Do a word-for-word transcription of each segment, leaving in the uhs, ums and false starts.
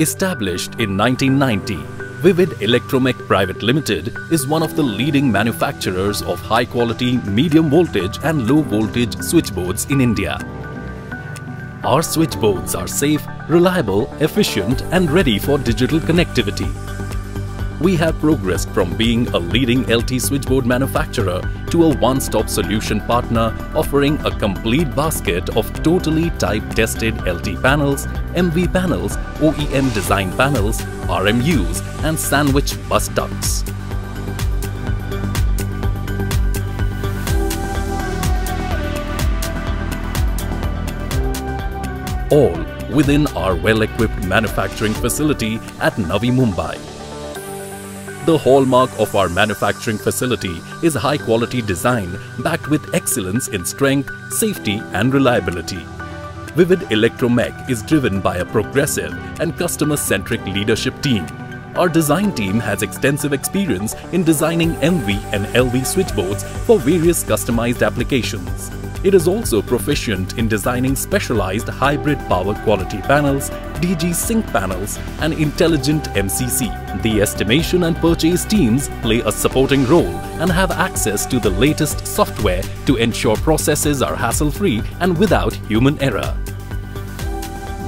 Established in nineteen ninety, Vivid Electromech Private Limited is one of the leading manufacturers of high-quality, medium-voltage and low-voltage switchboards in India. Our switchboards are safe, reliable, efficient and ready for digital connectivity. We have progressed from being a leading L T switchboard manufacturer to a one-stop solution partner offering a complete basket of totally type-tested L T panels, M V panels, O E M design panels, R M Us and sandwich bus ducts. All within our well-equipped manufacturing facility at Navi Mumbai. The hallmark of our manufacturing facility is high-quality design backed with excellence in strength, safety and reliability. Vivid Electromech is driven by a progressive and customer-centric leadership team. Our design team has extensive experience in designing M V and L V switchboards for various customized applications. It is also proficient in designing specialized hybrid power quality panels, D G Sync panels and intelligent M C C. The estimation and purchase teams play a supporting role and have access to the latest software to ensure processes are hassle-free and without human error.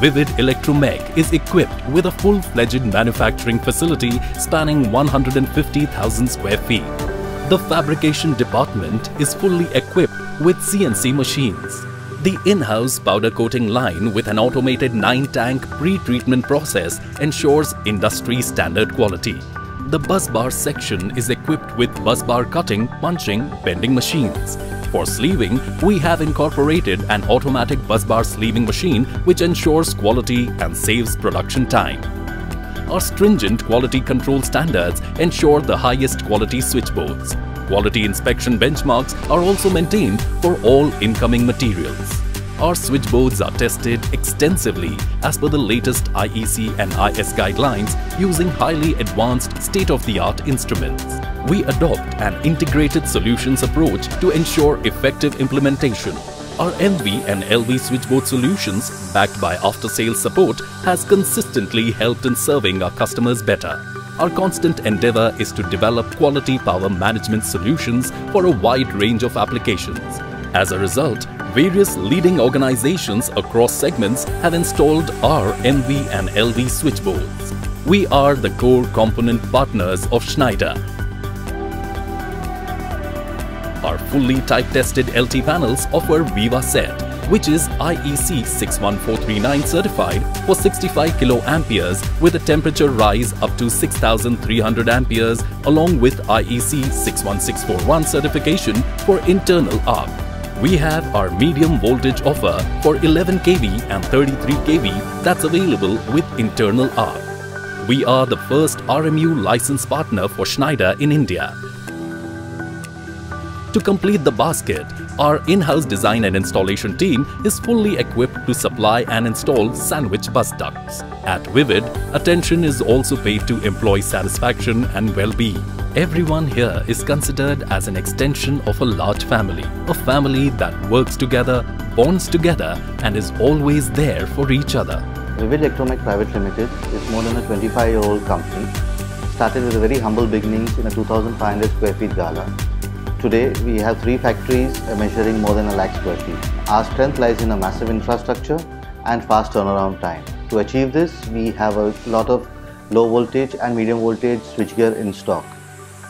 Vivid Electromech is equipped with a full-fledged manufacturing facility spanning one hundred fifty thousand square feet. The fabrication department is fully equipped with C N C machines. The in-house powder coating line with an automated nine tank pre-treatment process ensures industry-standard quality. The busbar section is equipped with busbar cutting, punching, bending machines. For sleeving, we have incorporated an automatic busbar sleeving machine which ensures quality and saves production time. Our stringent quality control standards ensure the highest quality switchboards. Quality inspection benchmarks are also maintained for all incoming materials. Our switchboards are tested extensively as per the latest I E C and I S guidelines using highly advanced state-of-the-art instruments. We adopt an integrated solutions approach to ensure effective implementation. Our M V and L V switchboard solutions, backed by after-sales support, has consistently helped in serving our customers better. Our constant endeavor is to develop quality power management solutions for a wide range of applications. As a result, various leading organizations across segments have installed our M V and L V switchboards. We are the core component partners of Schneider. Our fully type-tested L T panels offer Viva Set, which is I E C six one four three nine certified for sixty-five kilo amperes with a temperature rise up to six thousand three hundred amperes, along with I E C six one six four one certification for internal arc. We have our medium voltage offer for eleven k V and thirty-three k V that's available with internal arc. We are the first R M U license partner for Schneider in India. To complete the basket, our in-house design and installation team is fully equipped to supply and install sandwich bus ducts. At Vivid, attention is also paid to employee satisfaction and well-being. Everyone here is considered as an extension of a large family, a family that works together, bonds together and is always there for each other. Vivid Electromech Private Limited is more than a twenty-five year old company. Started with a very humble beginnings in a two thousand five hundred square feet gala. Today, we have three factories measuring more than a lakh square feet. Our strength lies in a massive infrastructure and fast turnaround time. To achieve this, we have a lot of low voltage and medium voltage switchgear in stock.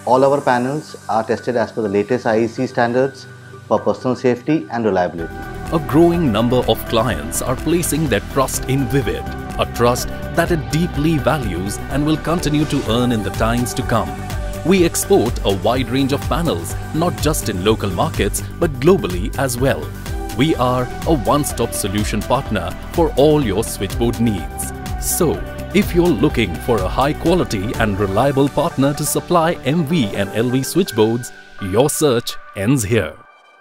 All our panels are tested as per the latest I E C standards for personal safety and reliability. A growing number of clients are placing their trust in Vivid, a trust that it deeply values and will continue to earn in the times to come. We export a wide range of panels, not just in local markets, but globally as well. We are a one-stop solution partner for all your switchboard needs. So, if you're looking for a high-quality and reliable partner to supply M V and L V switchboards, your search ends here.